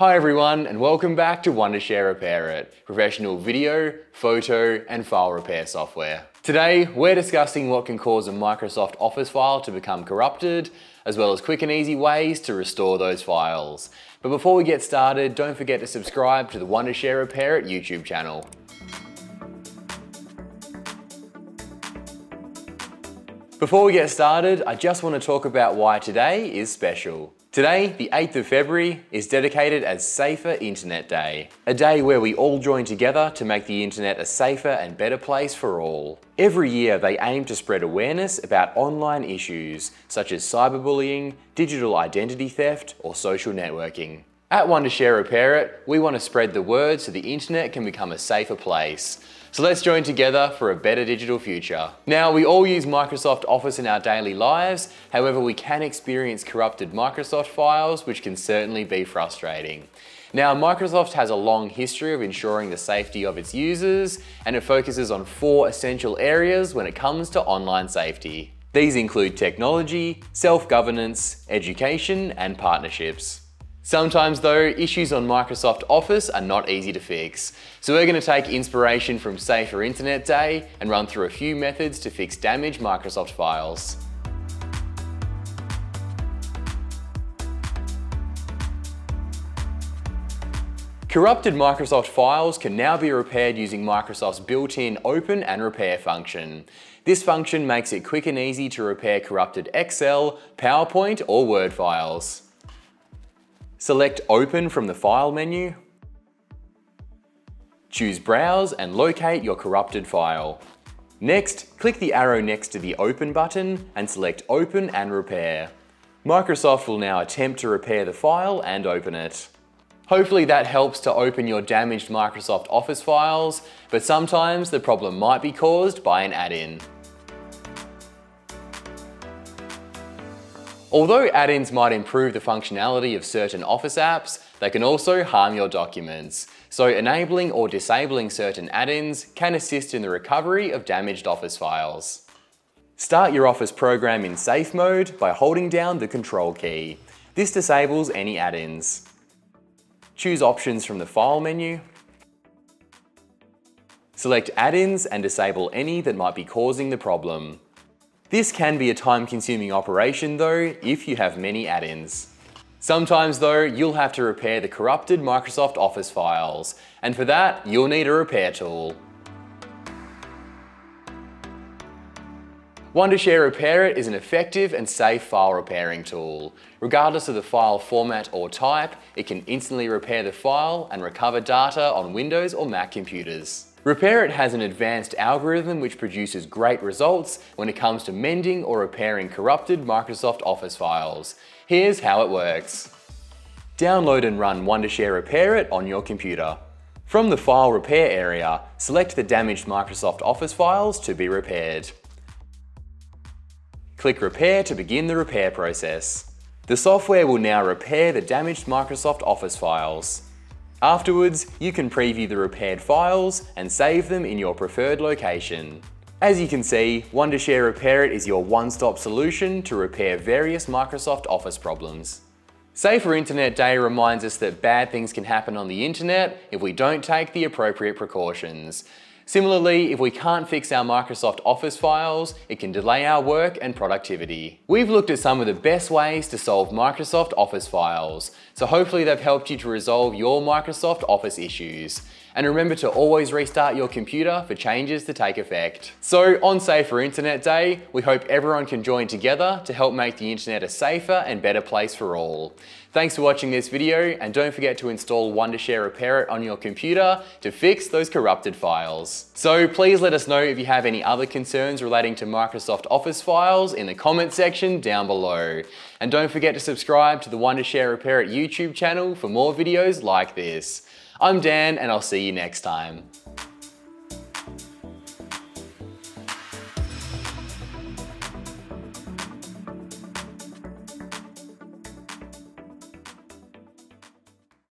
Hi everyone, and welcome back to Wondershare Repairit, professional video, photo, and file repair software. Today, we're discussing what can cause a Microsoft Office file to become corrupted, as well as quick and easy ways to restore those files. But before we get started, don't forget to subscribe to the Wondershare Repairit YouTube channel. Before we get started, I just want to talk about why today is special. Today, the 8th of February, is dedicated as Safer Internet Day, a day where we all join together to make the internet a safer and better place for all. Every year, they aim to spread awareness about online issues, such as cyberbullying, digital identity theft, or social networking. At Wondershare Repairit, we want to spread the word so the internet can become a safer place. So let's join together for a better digital future. Now, we all use Microsoft Office in our daily lives. However, we can experience corrupted Microsoft files, which can certainly be frustrating. Now, Microsoft has a long history of ensuring the safety of its users, and it focuses on four essential areas when it comes to online safety. These include technology, self-governance, education, and partnerships. Sometimes though, issues on Microsoft Office are not easy to fix. So we're going to take inspiration from Safer Internet Day and run through a few methods to fix damaged Microsoft files. Corrupted Microsoft files can now be repaired using Microsoft's built-in Open and Repair function. This function makes it quick and easy to repair corrupted Excel, PowerPoint, or Word files. Select Open from the File menu. Choose Browse and locate your corrupted file. Next, click the arrow next to the Open button and select Open and Repair. Microsoft will now attempt to repair the file and open it. Hopefully that helps to open your damaged Microsoft Office files, but sometimes the problem might be caused by an add-in. Although add-ins might improve the functionality of certain Office apps, they can also harm your documents. So enabling or disabling certain add-ins can assist in the recovery of damaged Office files. Start your Office program in safe mode by holding down the Control key. This disables any add-ins. Choose Options from the File menu. Select Add-ins and disable any that might be causing the problem. This can be a time-consuming operation though, if you have many add-ins. Sometimes though, you'll have to repair the corrupted Microsoft Office files, and for that, you'll need a repair tool. Wondershare Repairit is an effective and safe file repairing tool. Regardless of the file format or type, it can instantly repair the file and recover data on Windows or Mac computers. Repairit has an advanced algorithm which produces great results when it comes to mending or repairing corrupted Microsoft Office files. Here's how it works. Download and run Wondershare Repairit on your computer. From the File Repair area, select the damaged Microsoft Office files to be repaired. Click Repair to begin the repair process. The software will now repair the damaged Microsoft Office files. Afterwards, you can preview the repaired files and save them in your preferred location. As you can see, Wondershare Repairit is your one-stop solution to repair various Microsoft Office problems. Safer Internet Day reminds us that bad things can happen on the internet if we don't take the appropriate precautions. Similarly, if we can't fix our Microsoft Office files, it can delay our work and productivity. We've looked at some of the best ways to solve Microsoft Office files, so hopefully they've helped you to resolve your Microsoft Office issues. And remember to always restart your computer for changes to take effect. So on Safer Internet Day, we hope everyone can join together to help make the internet a safer and better place for all. Thanks for watching this video, and don't forget to install Wondershare Repairit on your computer to fix those corrupted files. So please let us know if you have any other concerns relating to Microsoft Office files in the comment section down below. And don't forget to subscribe to the Wondershare Repairit YouTube channel for more videos like this. I'm Dan, and I'll see you next time.